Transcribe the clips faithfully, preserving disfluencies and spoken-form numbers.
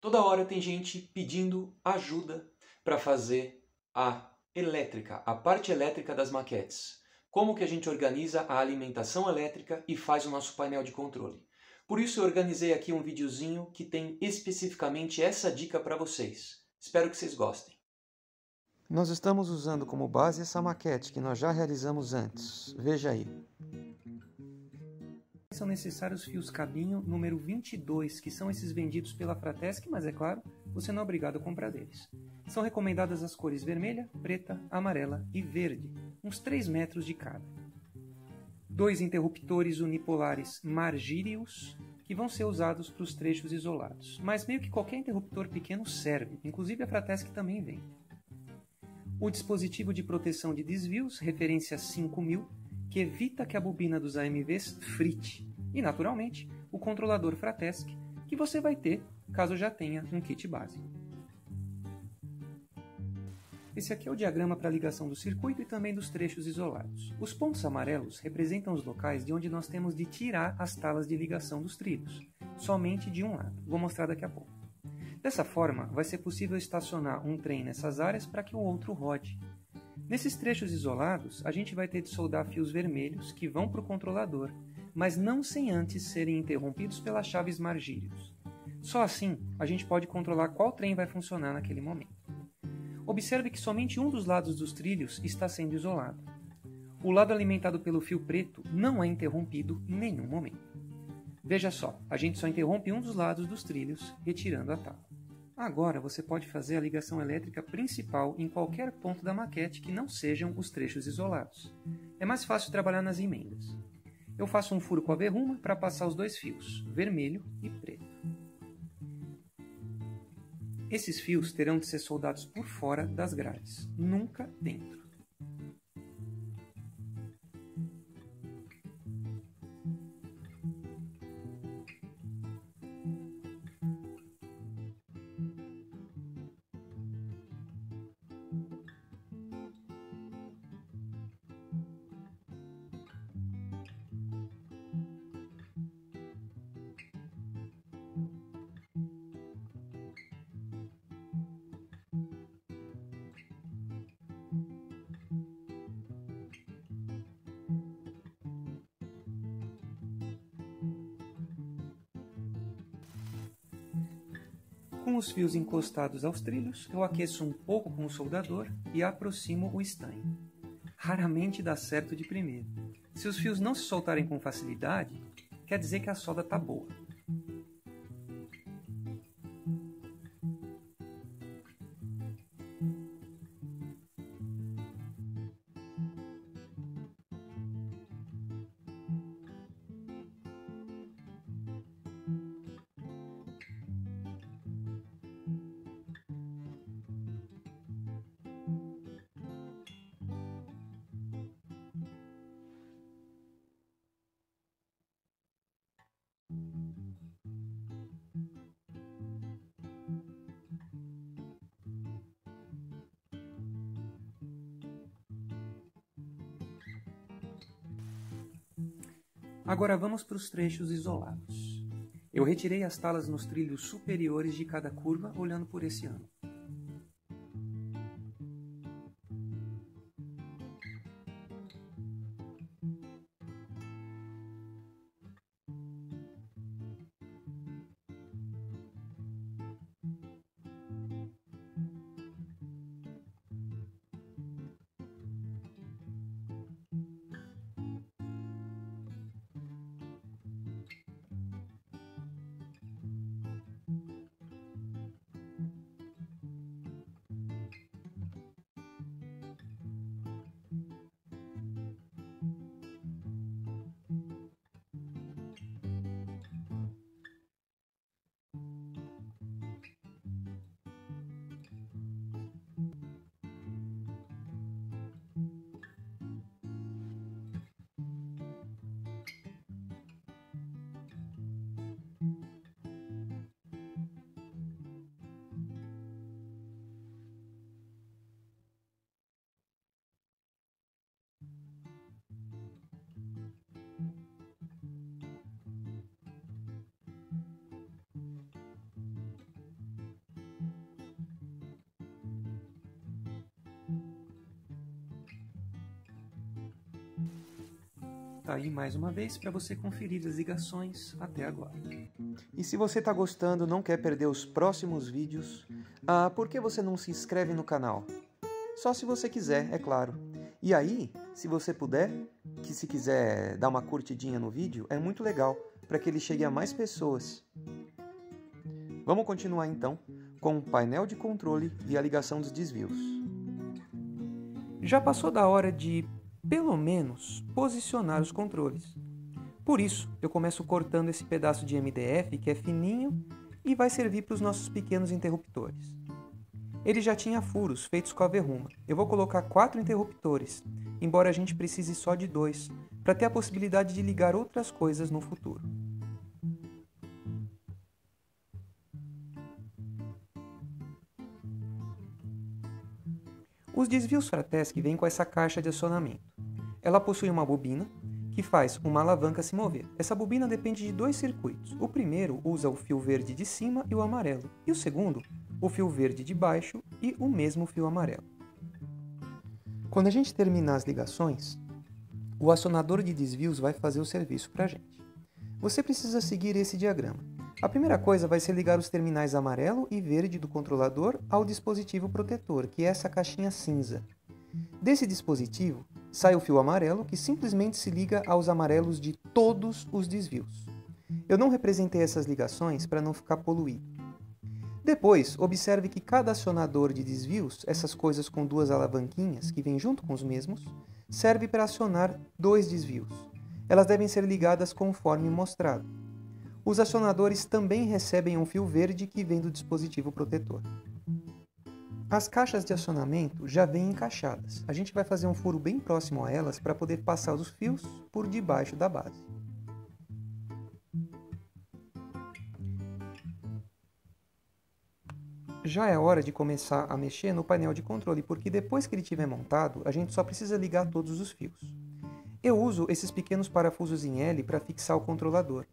Toda hora tem gente pedindo ajuda para fazer a elétrica, a parte elétrica das maquetes. Como que a gente organiza a alimentação elétrica e faz o nosso painel de controle. Por isso eu organizei aqui um videozinho que tem especificamente essa dica para vocês. Espero que vocês gostem. Nós estamos usando como base essa maquete que nós já realizamos antes. Veja aí. São necessários fios cabinho número vinte e dois, que são esses vendidos pela Frateschi, mas é claro, você não é obrigado a comprar deles. São recomendadas as cores vermelha, preta, amarela e verde, uns três metros de cada. Dois interruptores unipolares Margirius, que vão ser usados para os trechos isolados. Mas meio que qualquer interruptor pequeno serve, inclusive a Frateschi também vende. O dispositivo de proteção de desvios, referência cinco mil, que evita que a bobina dos A M Vs frite. E, naturalmente, o controlador Frateschi, que você vai ter caso já tenha um kit básico. Esse aqui é o diagrama para a ligação do circuito e também dos trechos isolados. Os pontos amarelos representam os locais de onde nós temos de tirar as talas de ligação dos trilhos, somente de um lado. Vou mostrar daqui a pouco. Dessa forma, vai ser possível estacionar um trem nessas áreas para que o outro rode. Nesses trechos isolados, a gente vai ter de soldar fios vermelhos que vão para o controlador, mas não sem antes serem interrompidos pelas chaves Margirius. Só assim, a gente pode controlar qual trem vai funcionar naquele momento. Observe que somente um dos lados dos trilhos está sendo isolado. O lado alimentado pelo fio preto não é interrompido em nenhum momento. Veja só, a gente só interrompe um dos lados dos trilhos, retirando a tala. Agora você pode fazer a ligação elétrica principal em qualquer ponto da maquete que não sejam os trechos isolados. É mais fácil trabalhar nas emendas. Eu faço um furo com a berruma para passar os dois fios, vermelho e preto. Esses fios terão de ser soldados por fora das grades, nunca dentro. Com os fios encostados aos trilhos, eu aqueço um pouco com o soldador e aproximo o estanho. Raramente dá certo de primeira. Se os fios não se soltarem com facilidade, quer dizer que a solda está boa. Agora vamos para os trechos isolados. Eu retirei as talas nos trilhos superiores de cada curva, olhando por esse ângulo. tá aí mais uma vez para você conferir as ligações até agora. E se você está gostando, não quer perder os próximos vídeos, ah, por que você não se inscreve no canal? Só se você quiser, é claro. E aí, se você puder, que se quiser dar uma curtidinha no vídeo, é muito legal para que ele chegue a mais pessoas. Vamos continuar então com o painel de controle e a ligação dos desvios. Já passou da hora de, pelo menos, posicionar os controles. Por isso, eu começo cortando esse pedaço de M D F que é fininho e vai servir para os nossos pequenos interruptores. Ele já tinha furos feitos com a verruma. Eu vou colocar quatro interruptores, embora a gente precise só de dois, para ter a possibilidade de ligar outras coisas no futuro. Os desvios Frateschi vêm com essa caixa de acionamento. Ela possui uma bobina que faz uma alavanca se mover. Essa bobina depende de dois circuitos. O primeiro usa o fio verde de cima e o amarelo, e o segundo, o fio verde de baixo e o mesmo fio amarelo. Quando a gente terminar as ligações, o acionador de desvios vai fazer o serviço para a gente. Você precisa seguir esse diagrama. A primeira coisa vai ser ligar os terminais amarelo e verde do controlador ao dispositivo protetor, que é essa caixinha cinza. Desse dispositivo, sai o fio amarelo, que simplesmente se liga aos amarelos de todos os desvios. Eu não representei essas ligações para não ficar poluído. Depois, observe que cada acionador de desvios, essas coisas com duas alavanquinhas que vêm junto com os mesmos, serve para acionar dois desvios. Elas devem ser ligadas conforme mostrado. Os acionadores também recebem um fio verde que vem do dispositivo protetor. As caixas de acionamento já vêm encaixadas. A gente vai fazer um furo bem próximo a elas para poder passar os fios por debaixo da base. Já é hora de começar a mexer no painel de controle, porque depois que ele estiver montado, a gente só precisa ligar todos os fios. Eu uso esses pequenos parafusos em L para fixar o controlador.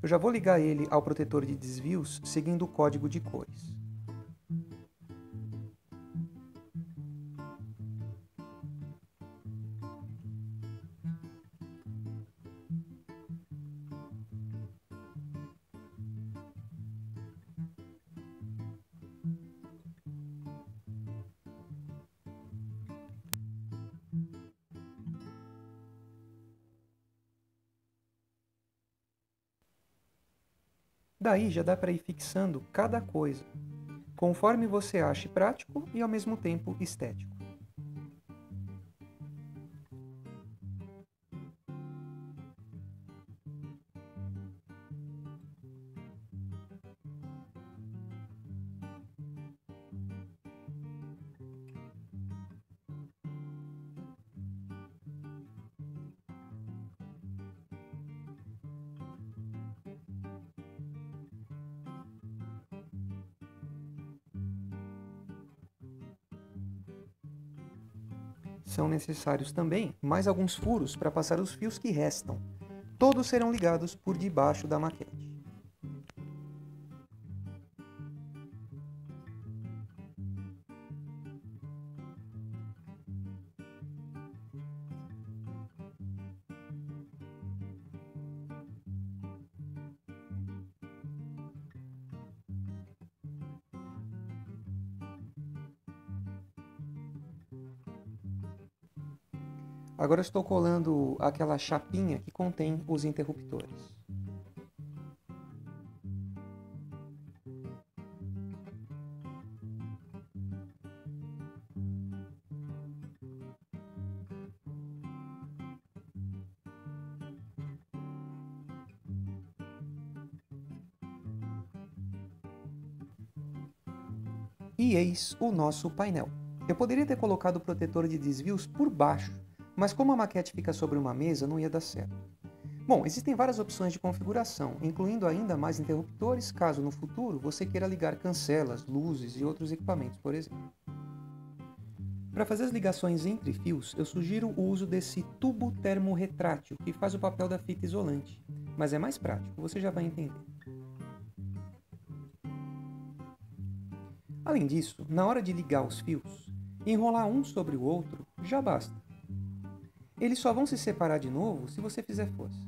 Eu já vou ligar ele ao protetor de desvios seguindo o código de cores. Daí já dá para ir fixando cada coisa, conforme você ache prático e ao mesmo tempo estético. São necessários também mais alguns furos para passar os fios que restam. Todos serão ligados por debaixo da maquete. Agora estou colando aquela chapinha que contém os interruptores. E eis o nosso painel. Eu poderia ter colocado o protetor de desvios por baixo, mas como a maquete fica sobre uma mesa, não ia dar certo. Bom, existem várias opções de configuração, incluindo ainda mais interruptores, caso no futuro você queira ligar cancelas, luzes e outros equipamentos, por exemplo. Para fazer as ligações entre fios, eu sugiro o uso desse tubo termorretrátil, que faz o papel da fita isolante, mas é mais prático, você já vai entender. Além disso, na hora de ligar os fios, enrolar um sobre o outro já basta. Eles só vão se separar de novo se você fizer força.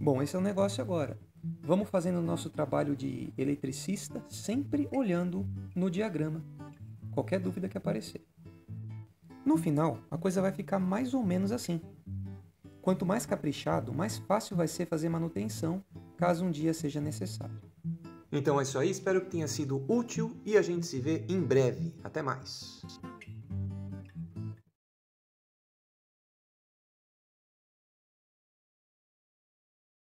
Bom, esse é o negócio agora. Vamos fazendo o nosso trabalho de eletricista sempre olhando no diagrama, qualquer dúvida que aparecer. No final, a coisa vai ficar mais ou menos assim. Quanto mais caprichado, mais fácil vai ser fazer manutenção, caso um dia seja necessário. Então é isso aí, espero que tenha sido útil e a gente se vê em breve. Até mais!